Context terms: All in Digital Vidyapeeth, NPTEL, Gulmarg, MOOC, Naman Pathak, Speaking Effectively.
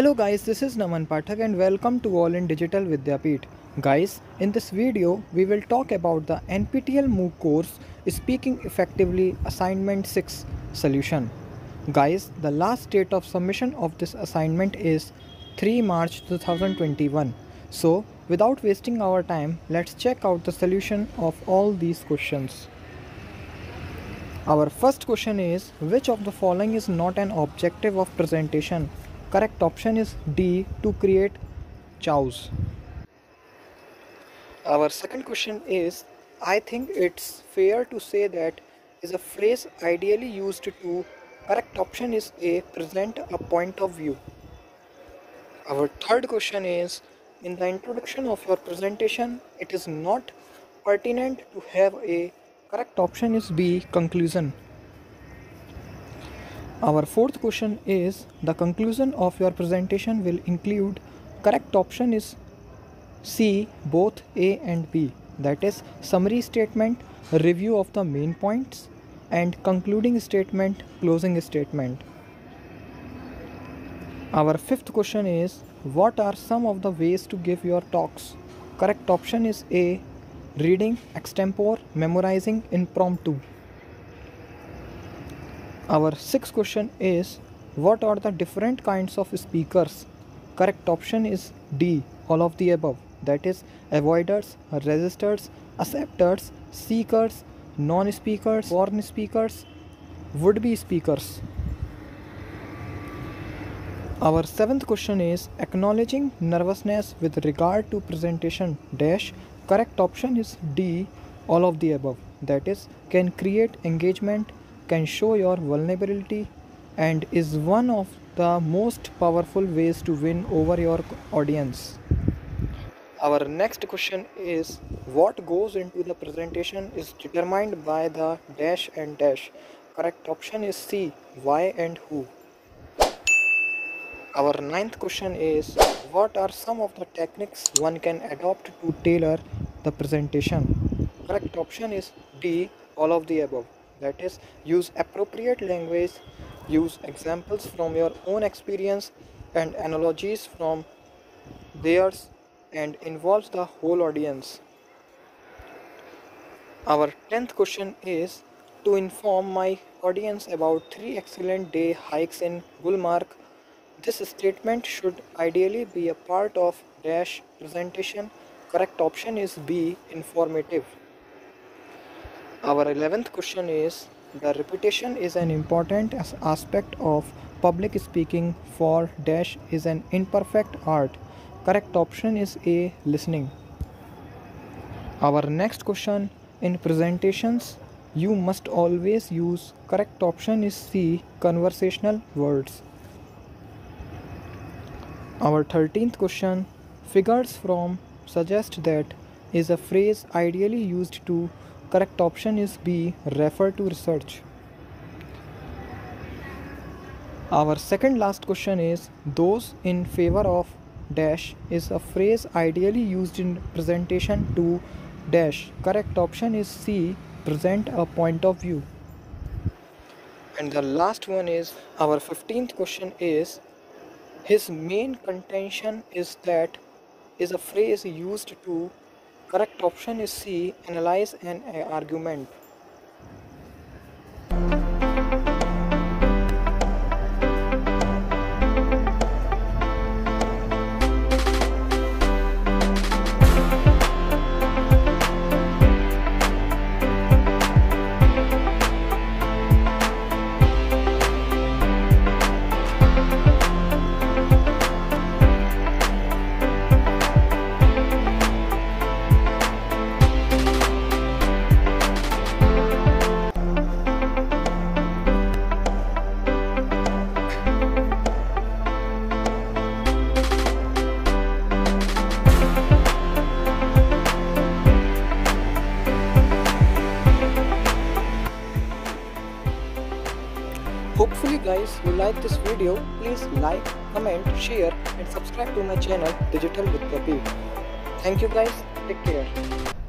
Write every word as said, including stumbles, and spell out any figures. Hello guys, this is Naman Pathak and welcome to All in Digital Vidyapeeth. Guys, in this video we will talk about the N P T E L MOOC course Speaking Effectively Assignment six solution. Guys, the last date of submission of this assignment is three March two thousand twenty-one. So, without wasting our time, let's check out the solution of all these questions. Our first question is, which of the following is not an objective of presentation? Correct option is D, to create chows. Our second question is, I think it's fair to say that is a phrase ideally used to. Correct option is A, present a point of view. Our third question is, in the introduction of your presentation, it is not pertinent to have a. Correct option is B, conclusion. Our fourth question is, the conclusion of your presentation will include. Correct option is C, both A and B, that is summary statement, review of the main points, and concluding statement, closing statement. Our fifth question is, what are some of the ways to give your talks? Correct option is A, reading, extempore, memorizing, impromptu. Our sixth question is, what are the different kinds of speakers? Correct option is D, all of the above, that is avoiders, resistors, acceptors, seekers, non-speakers, born speakers, would-be speakers. Our seventh question is, acknowledging nervousness with regard to presentation dash. Correct option is D, all of the above, that is can create engagement, can show your vulnerability, and is one of the most powerful ways to win over your audience. Our next question is, what goes into the presentation is determined by the dash and dash. Correct option is C, why and who. Our ninth question is, what are some of the techniques one can adopt to tailor the presentation? Correct option is D, all of the above, that is use appropriate language, use examples from your own experience and analogies from theirs, and involves the whole audience. Our tenth question is, to inform my audience about three excellent day hikes in Gulmarg. This statement should ideally be a part of dash presentation. Correct option is B, informative. Our eleventh question is, the repetition is an important as aspect of public speaking for dash is an imperfect art. Correct option is A, listening. Our next question, in presentations you must always use. Correct option is C, conversational words. Our thirteenth question, figures from suggest that is a phrase ideally used to. Correct option is B, refer to research. Our second last question is, those in favor of dash is a phrase ideally used in presentation to dash. Correct option is C, present a point of view. And the last one is, our fifteenth question is, his main contention is that is a phrase used to. Correct option is C, analyze an argument. Hopefully guys you like this video. Please like, comment, share and subscribe to my channel Digital Vidyapeeth. Thank you guys, take care.